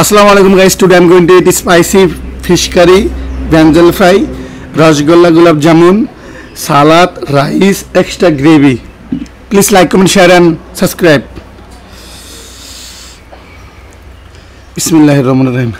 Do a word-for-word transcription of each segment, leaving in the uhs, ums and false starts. Assalamu alaikum guys, today I'm going to eat spicy fish curry, brinjal fry, Roshogollah, Golapjamun, salad, rice, extra gravy. Please like, comment, share and subscribe. Bismillahirrahmanirrahim.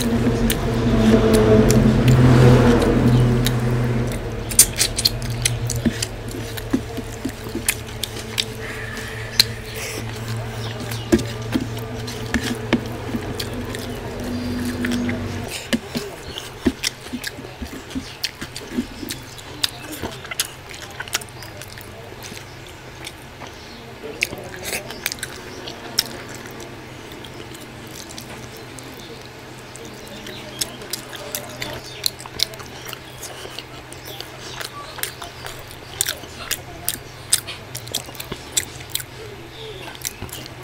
Thank you.